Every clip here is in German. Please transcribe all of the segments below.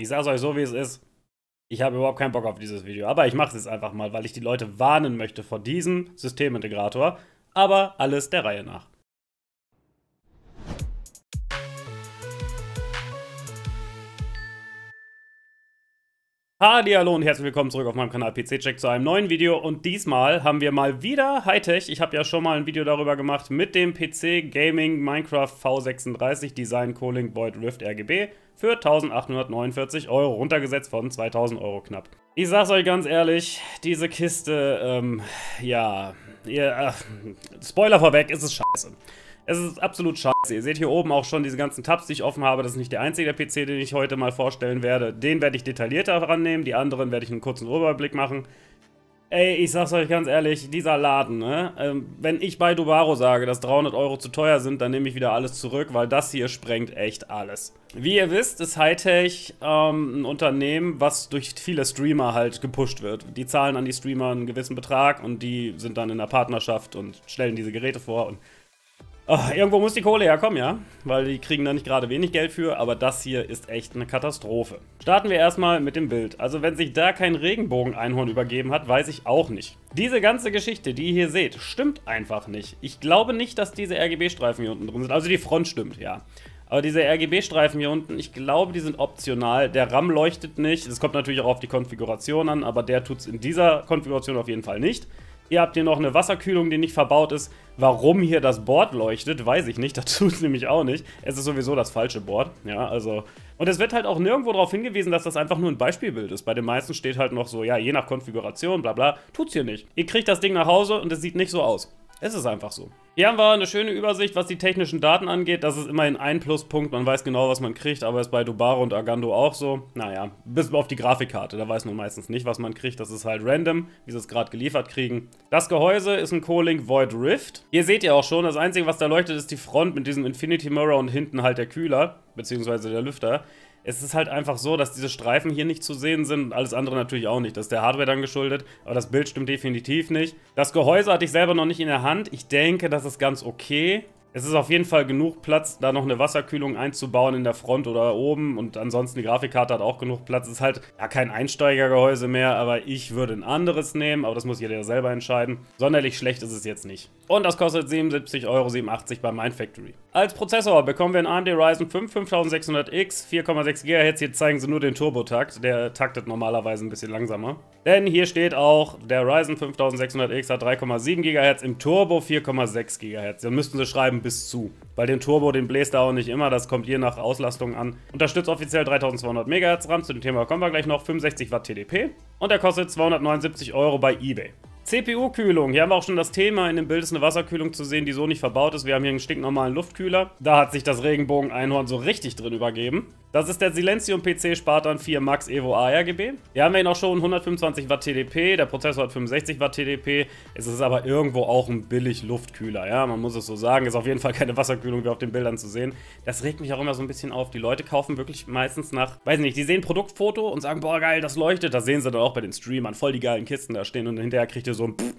Ich sage es euch so, wie es ist. Ich habe überhaupt keinen Bock auf dieses Video, aber ich mache es jetzt einfach mal, weil ich die Leute warnen möchte vor diesem Systemintegrator, aber alles der Reihe nach. Hallo und herzlich willkommen zurück auf meinem Kanal PCCheck zu einem neuen Video und diesmal haben wir mal wieder Hi-Tech. Ich habe ja schon mal ein Video darüber gemacht mit dem PC Gaming Minecraft V36 Design Coolink Void Rift RGB für 1.849 €, runtergesetzt von 2.000 € knapp. Ich sag's euch ganz ehrlich, diese Kiste, Spoiler vorweg, ist es scheiße. Es ist absolut scheiße. Ihr seht hier oben auch schon diese ganzen Tabs, die ich offen habe. Das ist nicht der einzige PC, den ich heute mal vorstellen werde. Den werde ich detaillierter rannehmen, die anderen werde ich einen kurzen Überblick machen. Ey, ich sag's euch ganz ehrlich, dieser Laden, ne? Wenn ich bei Dubaro sage, dass 300 € zu teuer sind, dann nehme ich wieder alles zurück, weil das hier sprengt echt alles. Wie ihr wisst, ist Hi-Tech ein Unternehmen, was durch viele Streamer halt gepusht wird. Die zahlen an die Streamer einen gewissen Betrag und die sind dann in der Partnerschaft und stellen diese Geräte vor und irgendwo muss die Kohle herkommen, ja, weil die kriegen da nicht gerade wenig Geld für, aber das hier ist echt eine Katastrophe. Starten wir erstmal mit dem Bild. Also wenn sich da kein Regenbogen-Einhorn übergeben hat, weiß ich auch nicht. Diese ganze Geschichte, die ihr hier seht, stimmt einfach nicht. Ich glaube nicht, dass diese RGB-Streifen hier unten drin sind. Also die Front stimmt, ja. Aber diese RGB-Streifen hier unten, ich glaube, die sind optional. Der RAM leuchtet nicht. Es kommt natürlich auch auf die Konfiguration an, aber der tut es in dieser Konfiguration auf jeden Fall nicht. Ihr habt hier noch eine Wasserkühlung, die nicht verbaut ist. Warum hier das Board leuchtet, weiß ich nicht. Das tut es nämlich auch nicht. Es ist sowieso das falsche Board. Ja, also. Und es wird halt auch nirgendwo darauf hingewiesen, dass das einfach nur ein Beispielbild ist. Bei den meisten steht halt noch so, ja, je nach Konfiguration, bla bla. Tut's hier nicht. Ihr kriegt das Ding nach Hause und es sieht nicht so aus. Es ist einfach so. Hier haben wir eine schöne Übersicht, was die technischen Daten angeht. Das ist immerhin ein Pluspunkt. Man weiß genau, was man kriegt, aber ist bei Dubaro und Agando auch so. Naja, bis auf die Grafikkarte. Da weiß man meistens nicht, was man kriegt. Das ist halt random, wie sie es gerade geliefert kriegen. Das Gehäuse ist ein Coolink Void Rift. Hier seht ihr auch schon, das Einzige, was da leuchtet, ist die Front mit diesem Infinity Mirror und hinten halt der Kühler, beziehungsweise der Lüfter. Es ist halt einfach so, dass diese Streifen hier nicht zu sehen sind und alles andere natürlich auch nicht. Das ist der Hardware dann geschuldet, aber das Bild stimmt definitiv nicht. Das Gehäuse hatte ich selber noch nicht in der Hand. Ich denke, das ist ganz okay. Es ist auf jeden Fall genug Platz, da noch eine Wasserkühlung einzubauen in der Front oder oben. Und ansonsten, die Grafikkarte hat auch genug Platz. Es ist halt ja kein Einsteigergehäuse mehr, aber ich würde ein anderes nehmen. Aber das muss jeder selber entscheiden. Sonderlich schlecht ist es jetzt nicht. Und das kostet 77,87 € bei MindFactory. Als Prozessor bekommen wir einen AMD Ryzen 5 5600X, 4,6 GHz. Hier zeigen sie nur den Turbotakt. Der taktet normalerweise ein bisschen langsamer. Denn hier steht auch, der Ryzen 5600X hat 3,7 GHz, im Turbo 4,6 GHz. Dann müssten sie schreiben, bis zu. Weil den Turbo, den bläst er auch nicht immer, das kommt je nach Auslastung an. Unterstützt offiziell 3200 MHz RAM, zu dem Thema kommen wir gleich noch, 65 Watt TDP und er kostet 279 € bei eBay. CPU-Kühlung, hier haben wir auch schon das Thema, in dem Bild ist eine Wasserkühlung zu sehen, die so nicht verbaut ist. Wir haben hier einen stinknormalen Luftkühler, da hat sich das Regenbogen-Einhorn so richtig drin übergeben. Das ist der Silencium PC Spartan 4 Max Evo ARGB. Hier haben wir ihn auch schon, 125 Watt TDP, der Prozessor hat 65 Watt TDP. Es ist aber irgendwo auch ein billig Luftkühler, ja, man muss es so sagen. Ist auf jeden Fall keine Wasserkühlung, wie auf den Bildern zu sehen. Das regt mich auch immer so ein bisschen auf. Die Leute kaufen wirklich meistens nach, weiß nicht, die sehen Produktfoto und sagen, boah geil, das leuchtet. Das sehen sie dann auch bei den Streamern, voll die geilen Kisten da stehen und hinterher kriegt ihr so ein Pfff.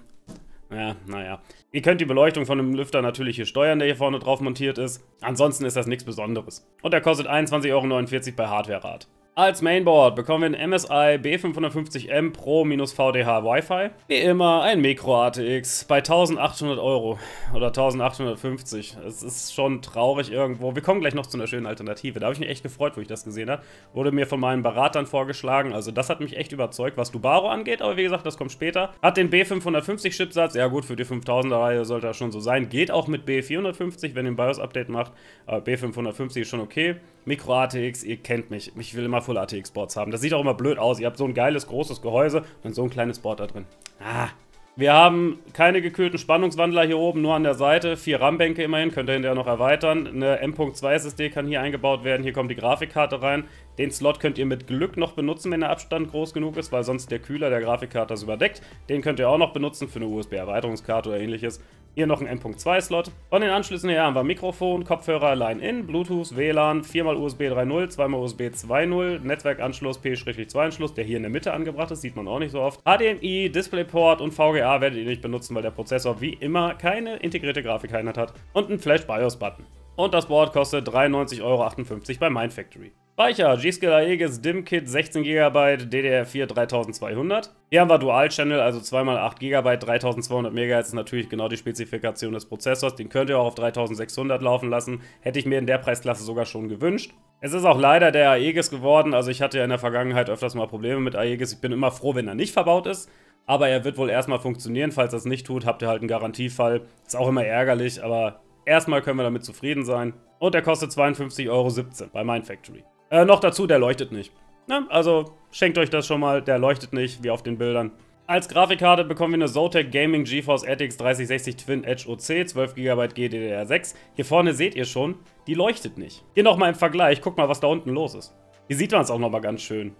Ja, naja. Ihr könnt die Beleuchtung von dem Lüfter natürlich hier steuern, der hier vorne drauf montiert ist. Ansonsten ist das nichts Besonderes. Und er kostet 21,49 € bei Hardware-Rad. Als Mainboard bekommen wir den MSI B550M Pro-VDH Wi-Fi. Wie immer ein Micro ATX bei 1.800 € oder 1.850 €. Es ist schon traurig irgendwo. Wir kommen gleich noch zu einer schönen Alternative. Da habe ich mich echt gefreut, wo ich das gesehen habe. Wurde mir von meinen Beratern vorgeschlagen. Also das hat mich echt überzeugt, was Dubaro angeht. Aber wie gesagt, das kommt später. Hat den B550-Chipsatz. Ja gut, für die 5000er-Reihe sollte das schon so sein. Geht auch mit B450, wenn ihr ein BIOS-Update macht. Aber B550 ist schon okay. Micro ATX, ihr kennt mich. Ich will immer Full ATX Boards haben. Das sieht auch immer blöd aus. Ihr habt so ein geiles, großes Gehäuse und so ein kleines Board da drin. Ah. Wir haben keine gekühlten Spannungswandler hier oben, nur an der Seite. 4 RAM-Bänke immerhin, könnt ihr hinterher noch erweitern. Eine M.2 SSD kann hier eingebaut werden. Hier kommt die Grafikkarte rein. Den Slot könnt ihr mit Glück noch benutzen, wenn der Abstand groß genug ist, weil sonst der Kühler der Grafikkarte das überdeckt. Den könnt ihr auch noch benutzen für eine USB-Erweiterungskarte oder ähnliches. Hier noch ein M.2-Slot. Von den Anschlüssen her haben wir Mikrofon, Kopfhörer, Line-In, Bluetooth, WLAN, 4x USB 3.0, 2x USB 2.0, Netzwerkanschluss, P-2-Anschluss, der hier in der Mitte angebracht ist, sieht man auch nicht so oft. HDMI, DisplayPort und VGA werdet ihr nicht benutzen, weil der Prozessor wie immer keine integrierte Grafikeinheit hat und einen Flash-BIOS-Button. Und das Board kostet 93,58 € bei MindFactory. Speicher, G-Skill Aegis DIMM-Kit 16 GB DDR4 3200. Hier haben wir Dual-Channel, also 2x8 GB, 3200 MHz ist natürlich genau die Spezifikation des Prozessors. Den könnt ihr auch auf 3600 laufen lassen, hätte ich mir in der Preisklasse sogar schon gewünscht. Es ist auch leider der Aegis geworden, also ich hatte ja in der Vergangenheit öfters mal Probleme mit Aegis. Ich bin immer froh, wenn er nicht verbaut ist, aber er wird wohl erstmal funktionieren. Falls er es nicht tut, habt ihr halt einen Garantiefall. Ist auch immer ärgerlich, aber erstmal können wir damit zufrieden sein. Und er kostet 52,17 € bei MindFactory. Noch dazu, der leuchtet nicht. Na, also schenkt euch das schon mal, der leuchtet nicht, wie auf den Bildern. Als Grafikkarte bekommen wir eine Zotac Gaming GeForce RTX 3060 Twin Edge OC, 12 GB GDDR6. Hier vorne seht ihr schon, die leuchtet nicht. Hier nochmal im Vergleich, guck mal, was da unten los ist. Hier sieht man es auch nochmal ganz schön.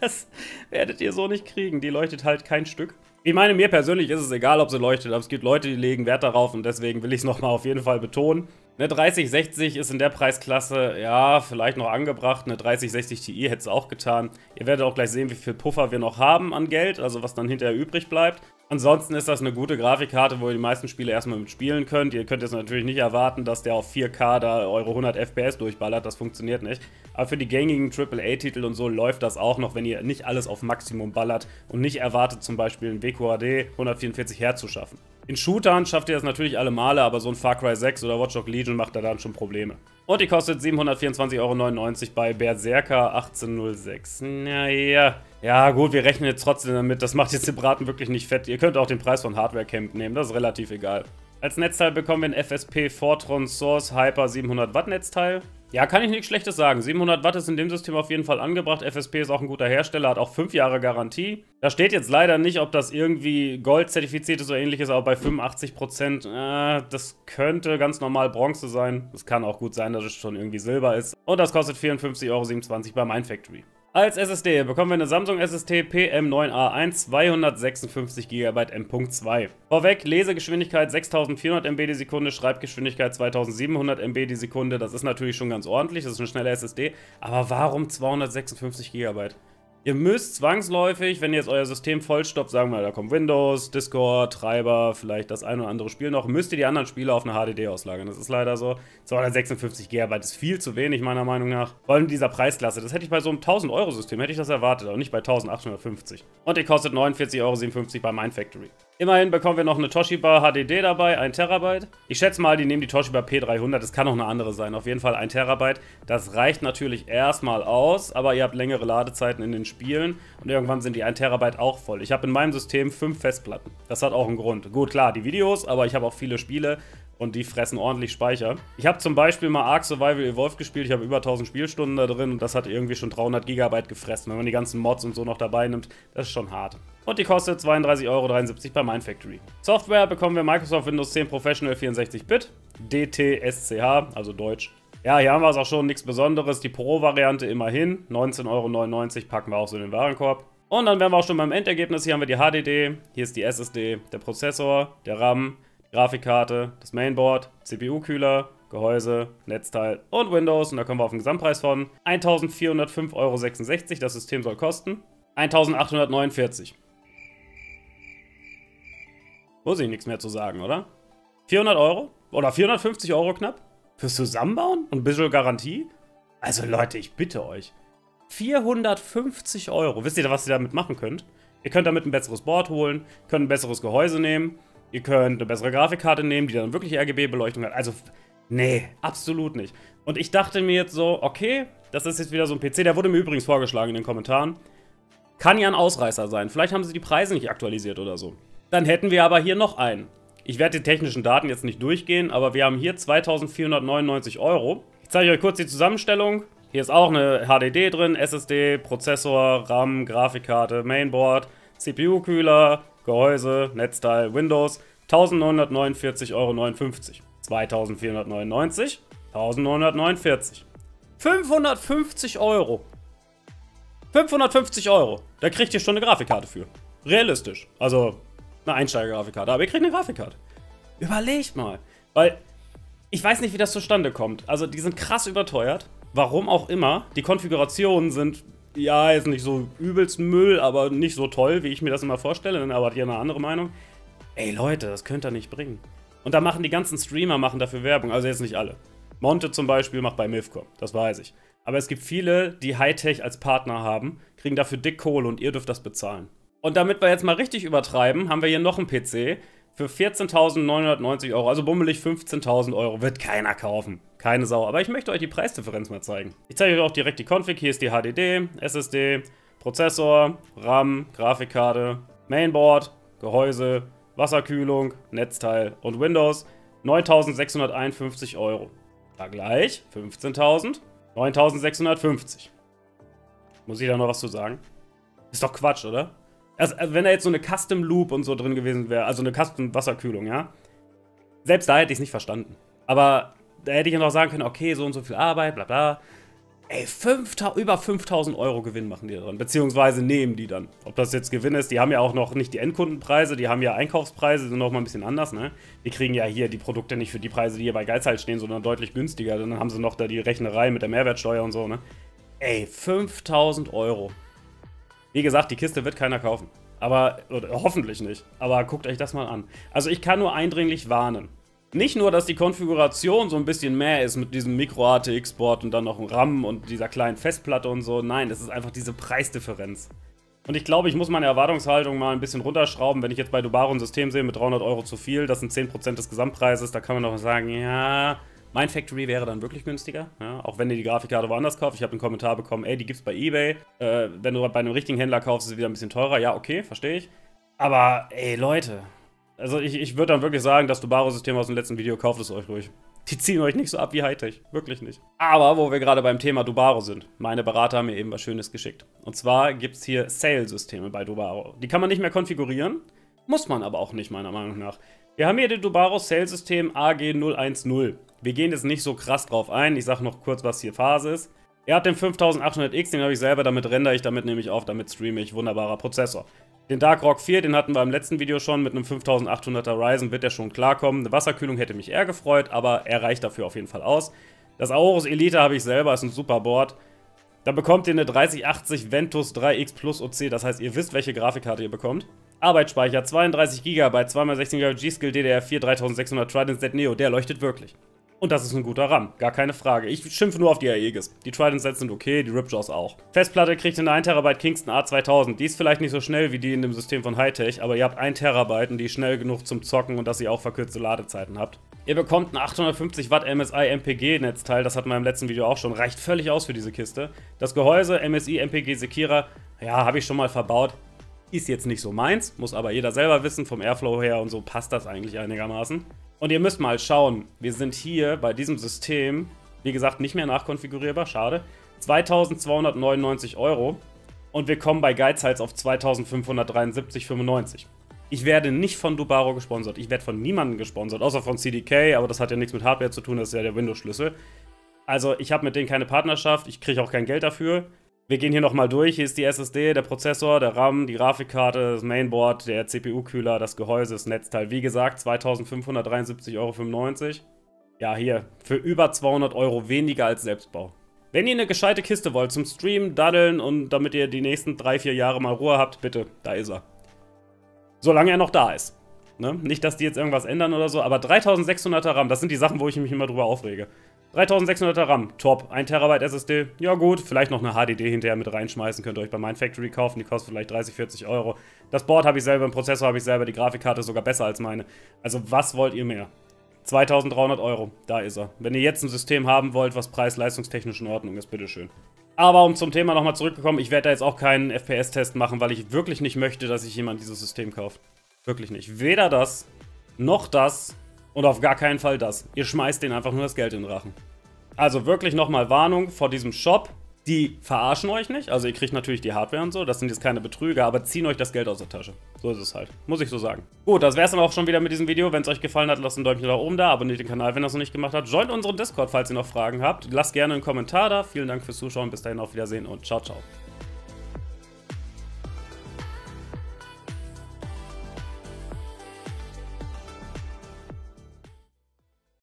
Das werdet ihr so nicht kriegen, die leuchtet halt kein Stück. Ich meine, mir persönlich ist es egal, ob sie leuchtet, aber es gibt Leute, die legen Wert darauf und deswegen will ich es nochmal auf jeden Fall betonen. Eine 3060 ist in der Preisklasse, ja, vielleicht noch angebracht. Eine 3060 Ti hätte es auch getan. Ihr werdet auch gleich sehen, wie viel Puffer wir noch haben an Geld, also was dann hinterher übrig bleibt. Ansonsten ist das eine gute Grafikkarte, wo ihr die meisten Spiele erstmal mit spielen könnt. Ihr könnt jetzt natürlich nicht erwarten, dass der auf 4K da eure 100 FPS durchballert, das funktioniert nicht. Aber für die gängigen AAA-Titel und so läuft das auch noch, wenn ihr nicht alles auf Maximum ballert und nicht erwartet, zum Beispiel ein WQHD 144 Hz zu schaffen. In Shootern schafft ihr das natürlich alle Male, aber so ein Far Cry 6 oder Watch Dogs Legion macht da dann schon Probleme. Und die kostet 724,99 € bei Berserker 1806. Naja, ja gut, wir rechnen jetzt trotzdem damit, das macht jetzt den Braten wirklich nicht fett. Ihr könnt auch den Preis von Hardware Camp nehmen, das ist relativ egal. Als Netzteil bekommen wir ein FSP Fortron Source Hyper 700 Watt Netzteil. Ja, kann ich nichts Schlechtes sagen. 700 Watt ist in dem System auf jeden Fall angebracht. FSP ist auch ein guter Hersteller, hat auch 5 Jahre Garantie. Da steht jetzt leider nicht, ob das irgendwie Gold zertifiziert ist oder ähnliches, aber bei 85%, das könnte ganz normal Bronze sein. Es kann auch gut sein, dass es schon irgendwie Silber ist. Und das kostet 54,27 € bei MindFactory. Als SSD bekommen wir eine Samsung SSD PM9A1 256 GB M.2. Vorweg, Lesegeschwindigkeit 6400 MB die Sekunde, Schreibgeschwindigkeit 2700 MB die Sekunde. Das ist natürlich schon ganz ordentlich, das ist eine schnelle SSD. Aber warum 256 GB? Ihr müsst zwangsläufig, wenn ihr jetzt euer System vollstopft, sagen wir mal, da kommt Windows, Discord, Treiber, vielleicht das ein oder andere Spiel noch, müsst ihr die anderen Spiele auf eine HDD auslagern. Das ist leider so. 256 GB ist viel zu wenig, meiner Meinung nach. Vor allem in dieser Preisklasse. Das hätte ich bei so einem 1000-Euro-System, hätte ich das erwartet, aber nicht bei 1850. Und die kostet 49,57 € bei MindFactory. Immerhin bekommen wir noch eine Toshiba HDD dabei, 1 TB. Ich schätze mal, die nehmen die Toshiba P300, das kann auch eine andere sein. Auf jeden Fall 1 TB. Das reicht natürlich erstmal aus, aber ihr habt längere Ladezeiten in den Spielen und irgendwann sind die 1 TB auch voll. Ich habe in meinem System 5 Festplatten. Das hat auch einen Grund. Gut, klar, die Videos, aber ich habe auch viele Spiele und die fressen ordentlich Speicher. Ich habe zum Beispiel mal Ark Survival Evolved gespielt, ich habe über 1000 Spielstunden da drin und das hat irgendwie schon 300 GB gefressen. Wenn man die ganzen Mods und so noch dabei nimmt, das ist schon hart. Und die kostet 32,73 € bei MindFactory. Software bekommen wir Microsoft Windows 10 Professional 64-Bit, DTSCH, also Deutsch. Ja, hier haben wir es auch schon, nichts Besonderes. Die Pro-Variante immerhin, 19,99 € packen wir auch so in den Warenkorb. Und dann wären wir auch schon beim Endergebnis. Hier haben wir die HDD, hier ist die SSD, der Prozessor, der RAM, Grafikkarte, das Mainboard, CPU-Kühler, Gehäuse, Netzteil und Windows. Und da kommen wir auf den Gesamtpreis von 1405,66 €. Das System soll kosten 1849. Muss ich nichts mehr zu sagen, oder? 400 € oder 450 € knapp? Fürs Zusammenbauen und ein bisschen Garantie? Also Leute, ich bitte euch. 450 €. Wisst ihr, was ihr damit machen könnt? Ihr könnt damit ein besseres Board holen, könnt ein besseres Gehäuse nehmen. Ihr könnt eine bessere Grafikkarte nehmen, die dann wirklich RGB-Beleuchtung hat. Also, nee, absolut nicht. Und ich dachte mir jetzt so, okay, das ist jetzt wieder so ein PC. Der wurde mir übrigens vorgeschlagen in den Kommentaren. Kann ja ein Ausreißer sein. Vielleicht haben sie die Preise nicht aktualisiert oder so. Dann hätten wir aber hier noch einen. Ich werde die technischen Daten jetzt nicht durchgehen, aber wir haben hier 2499 €. Ich zeige euch kurz die Zusammenstellung. Hier ist auch eine HDD drin, SSD, Prozessor, RAM, Grafikkarte, Mainboard, CPU-Kühler, Gehäuse, Netzteil, Windows, 1949,59 €, 2499, 1949, 550 €. 550 €, da kriegt ihr schon eine Grafikkarte für. Realistisch, also eine Einsteiger-Grafikkarte, aber ihr kriegt eine Grafikkarte. Überlegt mal, weil ich weiß nicht, wie das zustande kommt. Also die sind krass überteuert, warum auch immer. Die Konfigurationen sind... Ja, jetzt nicht so übelst Müll, aber nicht so toll, wie ich mir das immer vorstelle. Dann aber hat jeder eine andere Meinung. Ey Leute, das könnt ihr nicht bringen. Und da machen die ganzen Streamer dafür Werbung. Also jetzt nicht alle. Monte zum Beispiel macht bei Milfcom, das weiß ich. Aber es gibt viele, die Hi-Tech als Partner haben, kriegen dafür dick Kohle und ihr dürft das bezahlen. Und damit wir jetzt mal richtig übertreiben, haben wir hier noch einen PC für 14.990 Euro, also bummelig 15.000 Euro. Wird keiner kaufen. Keine Sau. Aber ich möchte euch die Preisdifferenz mal zeigen. Ich zeige euch auch direkt die Config. Hier ist die HDD, SSD, Prozessor, RAM, Grafikkarte, Mainboard, Gehäuse, Wasserkühlung, Netzteil und Windows. 9.651 Euro. Vergleich 15.000, 9.650. Muss ich da noch was zu sagen? Ist doch Quatsch, oder? Also, wenn da jetzt so eine Custom Loop und so drin gewesen wäre, also eine Custom Wasserkühlung, ja? Selbst da hätte ich es nicht verstanden. Aber da hätte ich ja noch sagen können, okay, so und so viel Arbeit, bla bla. Ey, über 5.000 Euro Gewinn machen die da dran, beziehungsweise nehmen die dann. Ob das jetzt Gewinn ist, die haben ja auch noch nicht die Endkundenpreise, die haben ja Einkaufspreise, die sind noch mal ein bisschen anders, ne? Die kriegen ja hier die Produkte nicht für die Preise, die hier bei Geizhals stehen, sondern deutlich günstiger. Dann haben sie noch da die Rechnerei mit der Mehrwertsteuer und so, ne? Ey, 5.000 Euro. Wie gesagt, die Kiste wird keiner kaufen. Aber, oder hoffentlich nicht. Aber guckt euch das mal an. Also ich kann nur eindringlich warnen. Nicht nur, dass die Konfiguration so ein bisschen mehr ist mit diesem Micro-ATX-Board und dann noch einem RAM und dieser kleinen Festplatte und so. Nein, es ist einfach diese Preisdifferenz. Und ich glaube, ich muss meine Erwartungshaltung mal ein bisschen runterschrauben, wenn ich jetzt bei Dubaro ein System sehe mit 300 Euro zu viel. Das sind 10% des Gesamtpreises. Da kann man doch sagen, ja, MindFactory wäre dann wirklich günstiger, ja, auch wenn ihr die Grafikkarte woanders kauft. Ich habe einen Kommentar bekommen, ey, die gibt's bei eBay. Wenn du bei einem richtigen Händler kaufst, ist es wieder ein bisschen teurer. Ja, okay, verstehe ich. Aber, ey, Leute. Also ich würde dann wirklich sagen, das Dubaro-System aus dem letzten Video, kauft es euch ruhig. Die ziehen euch nicht so ab wie Hi-Tech. Wirklich nicht. Aber wo wir gerade beim Thema Dubaro sind. Meine Berater haben mir eben was Schönes geschickt. Und zwar gibt es hier Sale-Systeme bei Dubaro. Die kann man nicht mehr konfigurieren. Muss man aber auch nicht, meiner Meinung nach. Wir haben hier den Dubaro Sale-System AG010. Wir gehen jetzt nicht so krass drauf ein. Ich sage noch kurz, was hier Phase ist. Ihr habt den 5800X, den habe ich selber, damit rendere ich, damit nehme ich auf, damit streame ich. Wunderbarer Prozessor. Den Dark Rock 4, den hatten wir im letzten Video schon. Mit einem 5800er Ryzen wird der schon klarkommen. Eine Wasserkühlung hätte mich eher gefreut, aber er reicht dafür auf jeden Fall aus. Das Aorus Elite habe ich selber, ist ein super Board. Da bekommt ihr eine 3080 Ventus 3X Plus OC, das heißt, ihr wisst, welche Grafikkarte ihr bekommt. Arbeitsspeicher 32 GB, 2x16 GB G-Skill DDR4 3600 Trident Z Neo, der leuchtet wirklich. Und das ist ein guter RAM, gar keine Frage. Ich schimpfe nur auf die Aegis. Die Trident Sets sind okay, die Ripjaws auch. Festplatte kriegt eine 1 TB Kingston A2000. Die ist vielleicht nicht so schnell wie die in dem System von Hi-Tech, aber ihr habt 1 TB und die ist schnell genug zum Zocken und dass ihr auch verkürzte Ladezeiten habt. Ihr bekommt ein 850 Watt MSI MPG Netzteil, das hatten wir im letzten Video auch schon, reicht völlig aus für diese Kiste. Das Gehäuse MSI MPG Sekira, ja, habe ich schon mal verbaut. Ist jetzt nicht so meins, muss aber jeder selber wissen, vom Airflow her und so passt das eigentlich einigermaßen. Und ihr müsst mal schauen, wir sind hier bei diesem System, wie gesagt, nicht mehr nachkonfigurierbar, schade, 2.299 Euro und wir kommen bei Geizhals auf 2.573,95. Ich werde nicht von Dubaro gesponsert, ich werde von niemandem gesponsert, außer von CDK, aber das hat ja nichts mit Hardware zu tun, das ist ja der Windows-Schlüssel. Also ich habe mit denen keine Partnerschaft, ich kriege auch kein Geld dafür. Wir gehen hier nochmal durch, hier ist die SSD, der Prozessor, der RAM, die Grafikkarte, das Mainboard, der CPU-Kühler, das Gehäuse, das Netzteil. Wie gesagt, 2.573,95 Euro. Ja, hier, für über 200 Euro weniger als Selbstbau. Wenn ihr eine gescheite Kiste wollt zum Streamen, Daddeln und damit ihr die nächsten 3-4 Jahre mal Ruhe habt, bitte, da ist er. Solange er noch da ist. Ne? Nicht, dass die jetzt irgendwas ändern oder so, aber 3600er RAM, das sind die Sachen, wo ich mich immer drüber aufrege. 3600er RAM, top. 1 TB SSD, ja gut. Vielleicht noch eine HDD hinterher mit reinschmeißen. Könnt ihr euch bei MindFactory kaufen, die kostet vielleicht 30, 40 Euro. Das Board habe ich selber, den Prozessor habe ich selber, die Grafikkarte ist sogar besser als meine. Also was wollt ihr mehr? 2.300 Euro, da ist er. Wenn ihr jetzt ein System haben wollt, was preis-leistungstechnisch in Ordnung ist, bitteschön. Aber um zum Thema nochmal zurückzukommen, ich werde da jetzt auch keinen FPS-Test machen, weil ich wirklich nicht möchte, dass sich jemand dieses System kauft. Wirklich nicht. Weder das, noch das. Und auf gar keinen Fall das. Ihr schmeißt denen einfach nur das Geld in den Rachen. Also wirklich nochmal Warnung vor diesem Shop. Die verarschen euch nicht. Also ihr kriegt natürlich die Hardware und so. Das sind jetzt keine Betrüger, aber ziehen euch das Geld aus der Tasche. So ist es halt. Muss ich so sagen. Gut, das wäre es dann auch schon wieder mit diesem Video. Wenn es euch gefallen hat, lasst ein Däumchen nach oben da. Abonniert den Kanal, wenn ihr das noch nicht gemacht habt. Joint unseren Discord, falls ihr noch Fragen habt. Lasst gerne einen Kommentar da. Vielen Dank fürs Zuschauen. Bis dahin, auf Wiedersehen und ciao, ciao.